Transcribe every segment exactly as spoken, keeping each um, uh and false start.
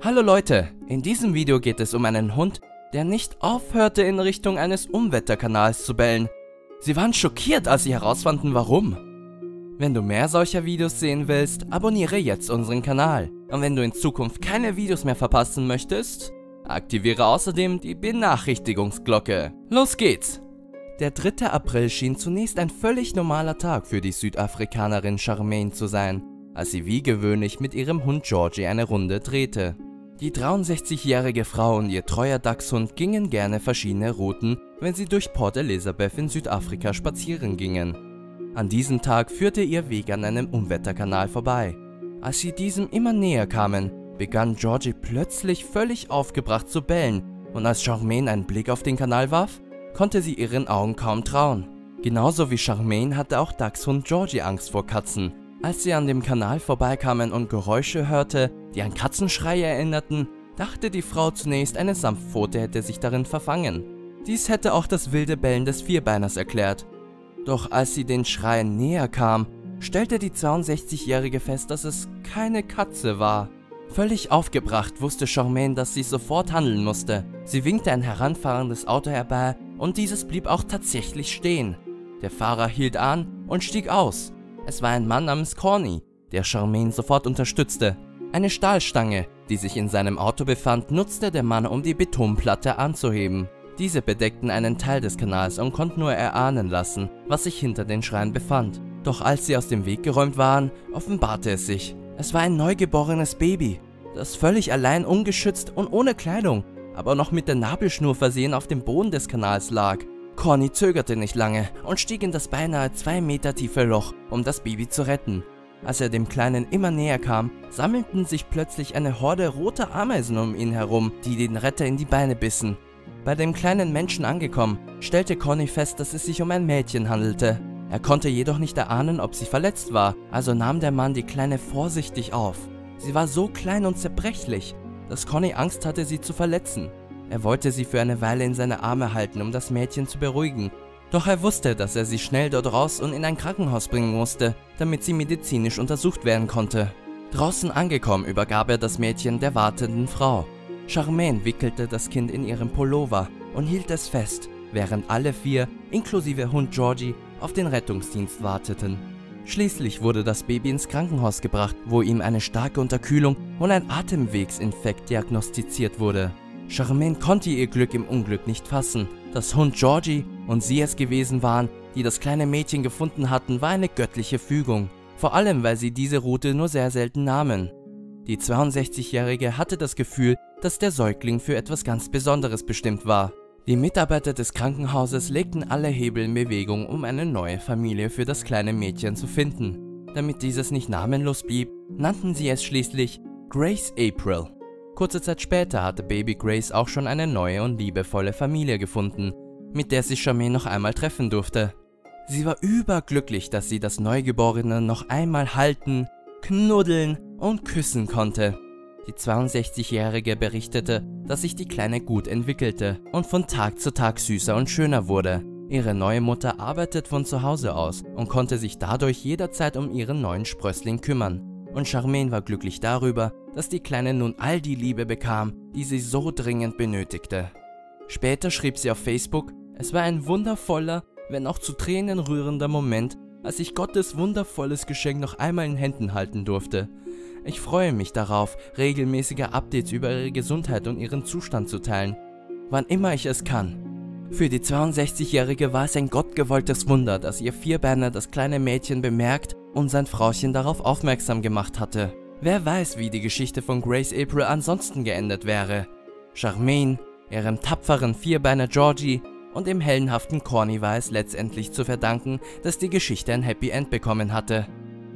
Hallo Leute, in diesem Video geht es um einen Hund, der nicht aufhörte, in Richtung eines Unwetterkanals zu bellen. Sie waren schockiert, als sie herausfanden, warum. Wenn du mehr solcher Videos sehen willst, abonniere jetzt unseren Kanal. Und wenn du in Zukunft keine Videos mehr verpassen möchtest, aktiviere außerdem die Benachrichtigungsglocke. Los geht's! Der dritte April schien zunächst ein völlig normaler Tag für die Südafrikanerin Charmaine zu sein, als sie wie gewöhnlich mit ihrem Hund Georgie eine Runde drehte. Die dreiundsechzigjährige Frau und ihr treuer Dachshund gingen gerne verschiedene Routen, wenn sie durch Port Elizabeth in Südafrika spazieren gingen. An diesem Tag führte ihr Weg an einem Unwetterkanal vorbei. Als sie diesem immer näher kamen, begann Georgie plötzlich völlig aufgebracht zu bellen, und als Charmaine einen Blick auf den Kanal warf, konnte sie ihren Augen kaum trauen. Genauso wie Charmaine hatte auch Dachshund Georgie Angst vor Katzen. Als sie an dem Kanal vorbeikamen und Geräusche hörte, die an Katzenschreie erinnerten, dachte die Frau zunächst, eine Sanftpfote hätte sich darin verfangen. Dies hätte auch das wilde Bellen des Vierbeiners erklärt. Doch als sie den Schreien näher kam, stellte die zweiundsechzigjährige fest, dass es keine Katze war. Völlig aufgebracht wusste Charmaine, dass sie sofort handeln musste. Sie winkte ein heranfahrendes Auto herbei und dieses blieb auch tatsächlich stehen. Der Fahrer hielt an und stieg aus. Es war ein Mann namens Corny, der Charmaine sofort unterstützte. Eine Stahlstange, die sich in seinem Auto befand, nutzte der Mann, um die Betonplatte anzuheben. Diese bedeckten einen Teil des Kanals und konnten nur erahnen lassen, was sich hinter den Schreien befand. Doch als sie aus dem Weg geräumt waren, offenbarte es sich. Es war ein neugeborenes Baby, das völlig allein, ungeschützt und ohne Kleidung, aber noch mit der Nabelschnur versehen auf dem Boden des Kanals lag. Corny zögerte nicht lange und stieg in das beinahe zwei Meter tiefe Loch, um das Baby zu retten. Als er dem Kleinen immer näher kam, sammelten sich plötzlich eine Horde roter Ameisen um ihn herum, die den Retter in die Beine bissen. Bei dem kleinen Menschen angekommen, stellte Corny fest, dass es sich um ein Mädchen handelte. Er konnte jedoch nicht erahnen, ob sie verletzt war, also nahm der Mann die Kleine vorsichtig auf. Sie war so klein und zerbrechlich, dass Corny Angst hatte, sie zu verletzen. Er wollte sie für eine Weile in seine Arme halten, um das Mädchen zu beruhigen. Doch er wusste, dass er sie schnell dort raus und in ein Krankenhaus bringen musste, damit sie medizinisch untersucht werden konnte. Draußen angekommen, übergab er das Mädchen der wartenden Frau. Charmaine wickelte das Kind in ihren Pullover und hielt es fest, während alle vier, inklusive Hund Georgie, auf den Rettungsdienst warteten. Schließlich wurde das Baby ins Krankenhaus gebracht, wo ihm eine starke Unterkühlung und ein Atemwegsinfekt diagnostiziert wurde. Charmaine konnte ihr Glück im Unglück nicht fassen. Dass Hund Georgie und sie es gewesen waren, die das kleine Mädchen gefunden hatten, war eine göttliche Fügung. Vor allem, weil sie diese Route nur sehr selten nahmen. Die zweiundsechzigjährige hatte das Gefühl, dass der Säugling für etwas ganz Besonderes bestimmt war. Die Mitarbeiter des Krankenhauses legten alle Hebel in Bewegung, um eine neue Familie für das kleine Mädchen zu finden. Damit dieses nicht namenlos blieb, nannten sie es schließlich Grace April. Kurze Zeit später hatte Baby Grace auch schon eine neue und liebevolle Familie gefunden, mit der sich Charmaine noch einmal treffen durfte. Sie war überglücklich, dass sie das Neugeborene noch einmal halten, knuddeln und küssen konnte. Die zweiundsechzigjährige berichtete, dass sich die Kleine gut entwickelte und von Tag zu Tag süßer und schöner wurde. Ihre neue Mutter arbeitet von zu Hause aus und konnte sich dadurch jederzeit um ihren neuen Sprössling kümmern. Und Charmaine war glücklich darüber, dass die Kleine nun all die Liebe bekam, die sie so dringend benötigte. Später schrieb sie auf Facebook, es war ein wundervoller, wenn auch zu Tränen rührender Moment, als ich Gottes wundervolles Geschenk noch einmal in Händen halten durfte. Ich freue mich darauf, regelmäßige Updates über ihre Gesundheit und ihren Zustand zu teilen, wann immer ich es kann. Für die zweiundsechzigjährige war es ein gottgewolltes Wunder, dass ihr Vierbeiner das kleine Mädchen bemerkt und sein Frauchen darauf aufmerksam gemacht hatte. Wer weiß, wie die Geschichte von Grace April ansonsten geendet wäre. Charmaine, ihrem tapferen Vierbeiner Georgie und dem heldenhaften Corny war es letztendlich zu verdanken, dass die Geschichte ein Happy End bekommen hatte.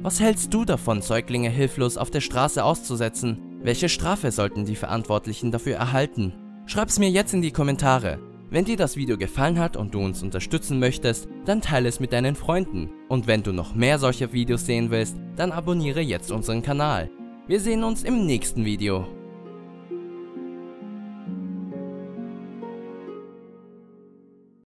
Was hältst du davon, Säuglinge hilflos auf der Straße auszusetzen? Welche Strafe sollten die Verantwortlichen dafür erhalten? Schreib's mir jetzt in die Kommentare. Wenn dir das Video gefallen hat und du uns unterstützen möchtest, dann teile es mit deinen Freunden. Und wenn du noch mehr solcher Videos sehen willst, dann abonniere jetzt unseren Kanal. Wir sehen uns im nächsten Video.